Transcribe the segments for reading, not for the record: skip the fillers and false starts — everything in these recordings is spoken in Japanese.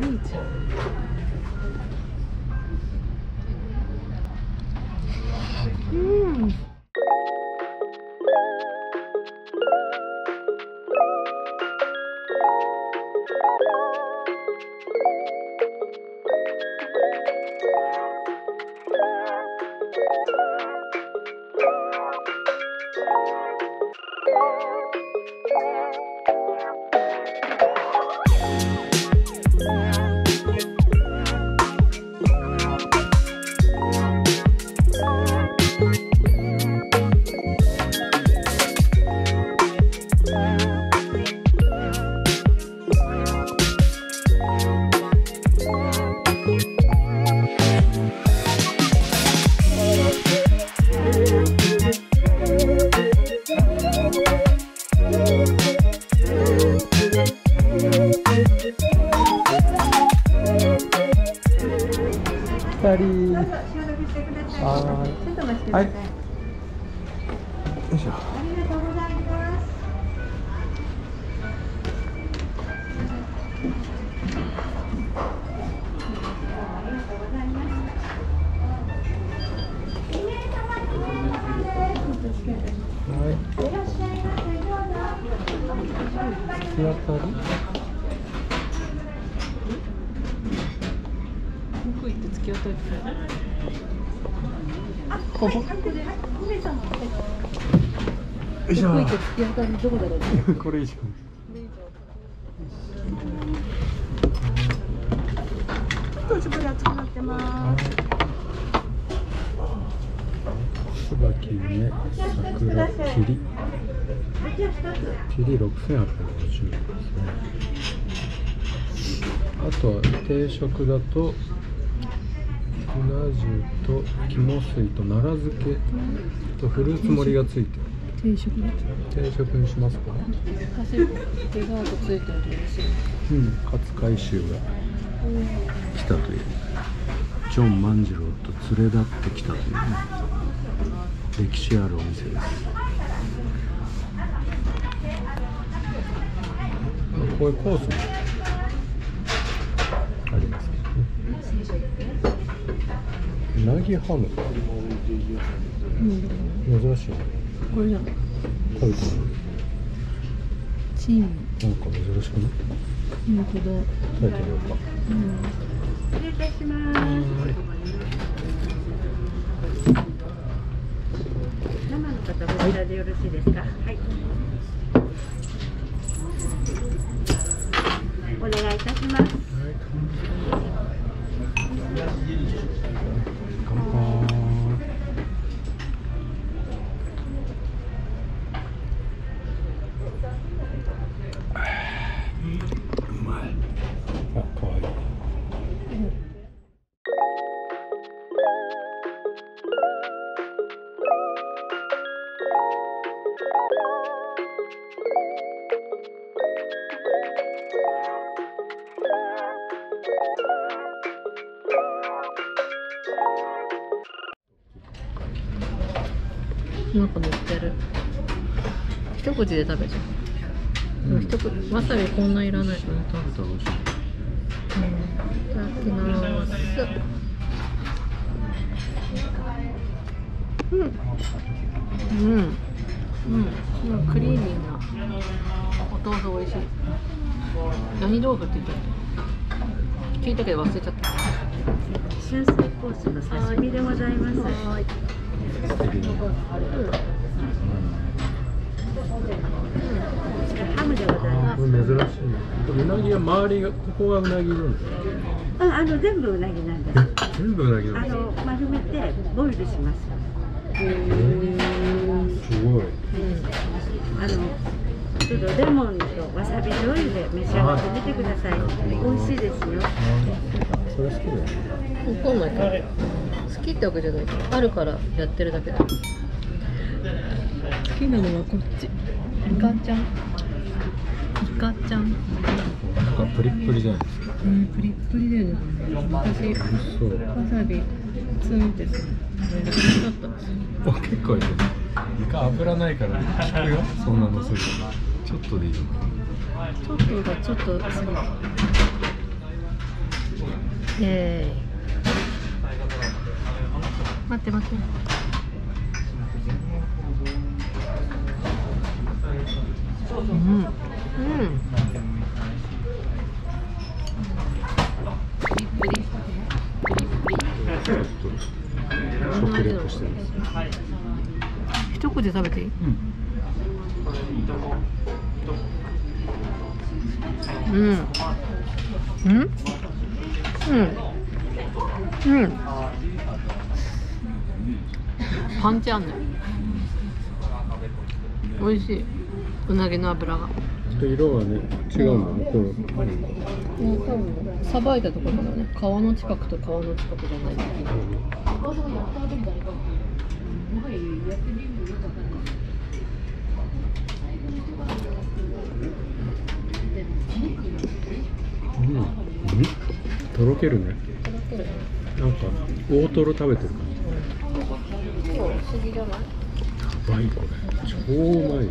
兄ちゃん。うん。ちょっとお待ちください。よいしょ。ありがとうございます。はい。突き当たり。ここ。これ以上。少し熱くなってます。椿ね、桜霧。霧6850円ですね。あとは定食だと。うな重と肝水と奈良漬けとフルーツ盛りがついてる。定食にしますか。デザートついてると嬉しい。初回収が来たという。ジョン万次郎と連れ立ってきたという、ね、歴史あるお店です。こういうコースもありますけどね。うなぎハム、珍しい。これじゃない。これかな。チーム。なんか珍しくない。本当だ。食べてみようか。失礼いたします。生の方こちらでよろしいですか。はい。お願いいたします。なんか塗ってる。一口で食べちゃう。うん、一口、わさびこんないらない。食べたら美味しい。いただきます。うん、クリーミーな。お豆腐美味しい。何豆腐って言ったっけ。聞いたけど忘れちゃった。春水コースの刺身でございます。はい。ハムでございます。珍しい。うなぎは周りが、ここがうなぎなんですか。うん、全部うなぎなんです。全部うなぎなんです。丸めて、ボイルします。すごい。ちょっとレモンとわさび醤油で召し上がってみてください。美味しいですよ。それ好きだよね。今度は。好きってわけじゃないけど、あるからやってるだけだ。好きなのはこっち。イカちゃん。なんかプリップリじゃないですか。プリップリだよね。私、わさび、普通見てさ、だった。結構いい。イカ油ないから、効くよ。そんなのする。ちょっとでいいよ。ちょっとがちょっとすごい。待って待って。うん。食レポしてる。一口で食べていい？パンチあんね。美味しい。うなぎの脂が。色はね、違うもんね。さばいたところだね。皮の近くと皮の近くじゃない。とろけるね。なんか大トロ食べてる感じ。今日不思議じゃない？やばいこれ。超うまい。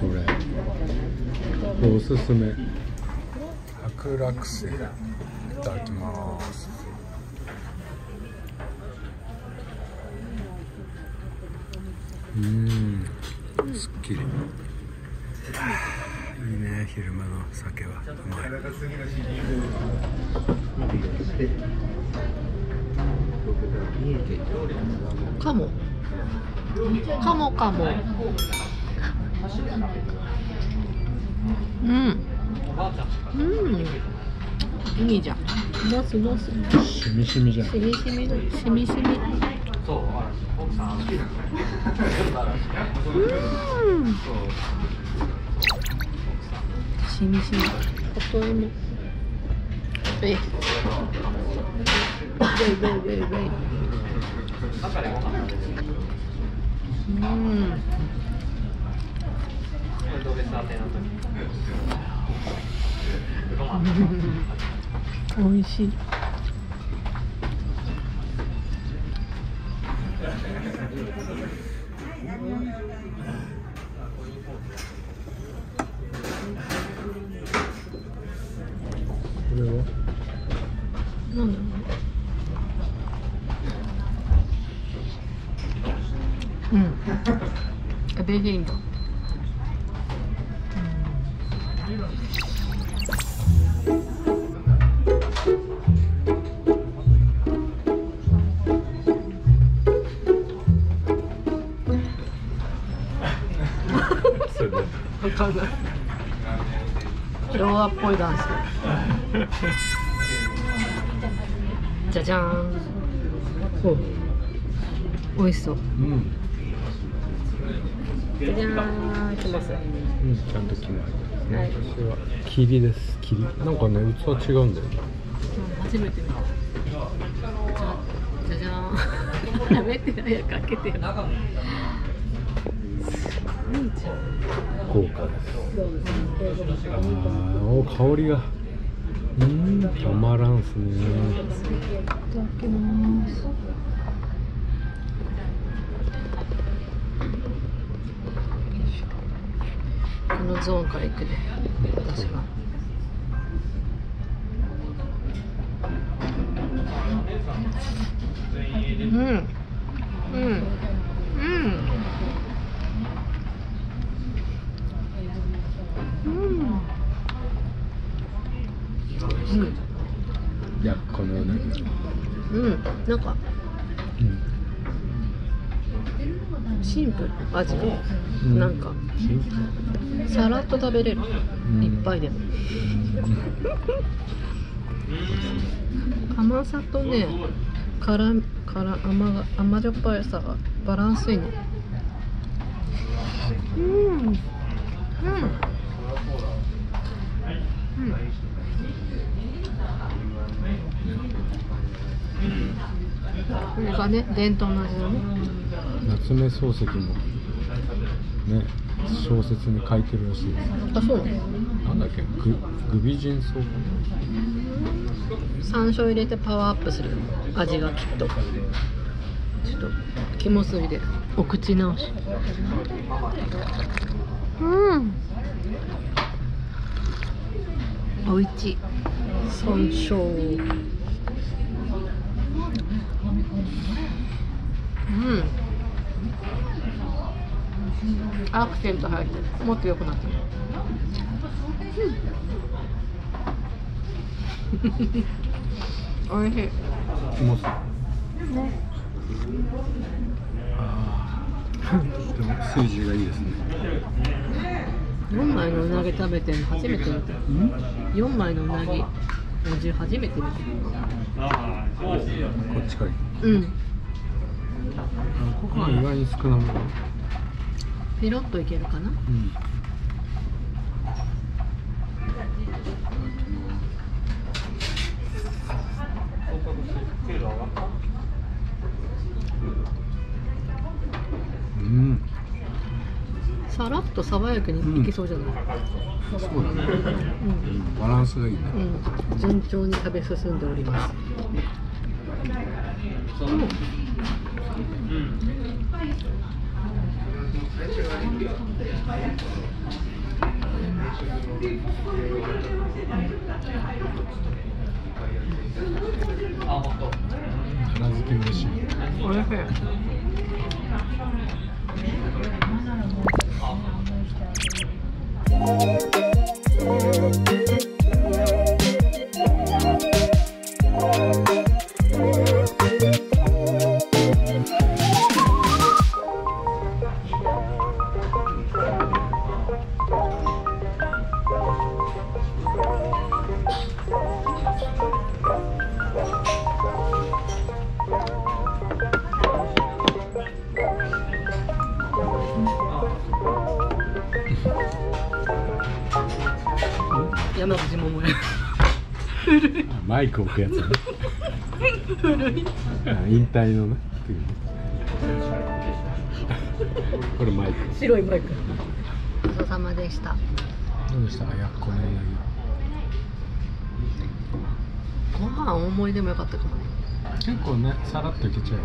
これおすすめ。白楽星いただきます。すっきり。いいね、昼間の酒はうまい。かも。いいじゃん。どうす。しみしみじゃん。しみしみ。しみしみ。里芋。ベイ。おいしい。ベリーの。わかんない。ローラっぽいダンス。じゃじゃーん。おいしそう。じゃーん、来ます。ちゃんと来ます。私は霧です。霧。なんかね、器違うんだよね。初めて見た。じゃじゃーん。やめて、早く開けてよ。すごいじゃん。豪華です。香りが。たまらんすね。いただきます。このゾーンから行くね。私は。いや、このね。なんか。シンプル味もなんかさらっと食べれる、いっぱいでも甘さとねから甘じょっぱいさがバランスいいね。これがね伝統の味だね。夏目漱石もね小説に書いてるらしいです。あ、そうなんだっけ、グビジンソウ。山椒入れてパワーアップする味がきっと。ちょっと肝すりでお口直し。おいしい。山椒、うん、アクセント入ってもっと良くなってる。おいしい。とてもスージュがいいですね。4枚のうなぎ食べてるの初めて見た。4枚のうなぎ味初めて見た。こっちかい。うん。ご飯意外に少なめ。ペロッといけるかな。うん。うん、さらっと爽やかにいけそうじゃない、うん、そうだね、うん、バランスがいいね、うん、順調に食べ進んでおります、奈良漬け美味しい。おいしい。山口百恵。古い。マイク置くやつね。古い。引退のね。これマイク。白いマイク。ごちそうさまでした。どうでしたか、やっこのうなぎ。ご飯大盛りでもよかったかもね。結構ね、さらっといけちゃう。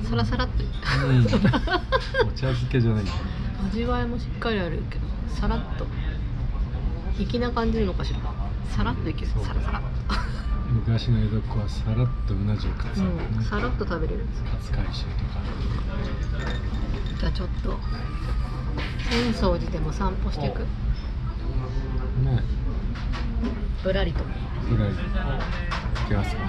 うん。さらさらっと。うん。お茶漬けじゃない。味わいもしっかりあるけど、さらっと。粋な感じるのかしら。さらっといける。さらさら。昔の江戸っ子はさらっとうな重カツ、ね、うん、さらっと食べれる。カツ回収とか。じゃあちょっと浅草寺でも散歩していく。ね。ぶらりと。ぶらり。行きますか。